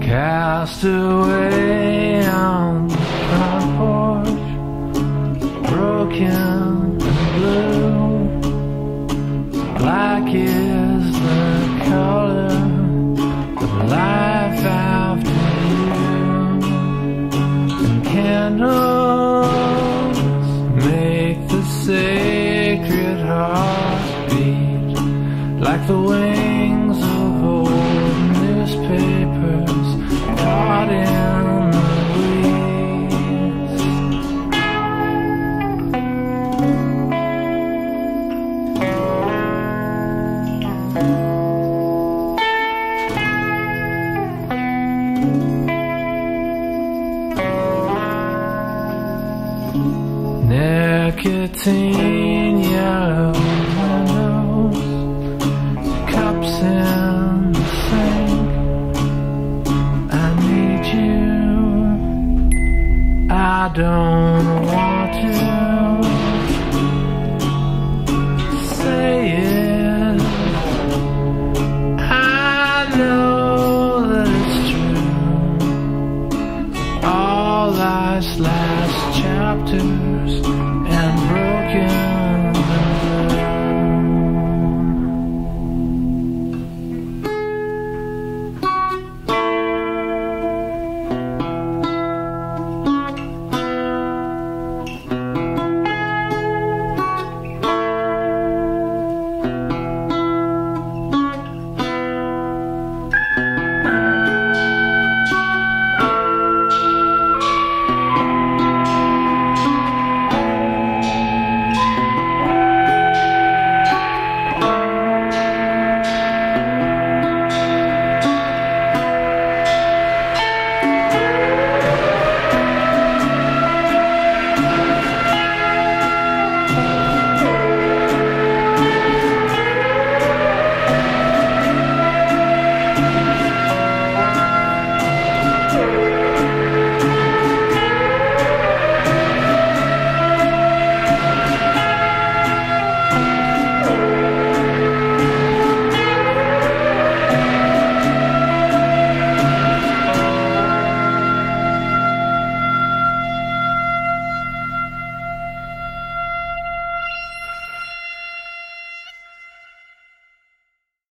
Cast away on the front porch, broken and blue. Black is the color of life after you. And candles make the sacred heart beat like the wings of old newspapers caught in the breeze. Nicotine, yellow windows, cups in the sink. I need you, I don't want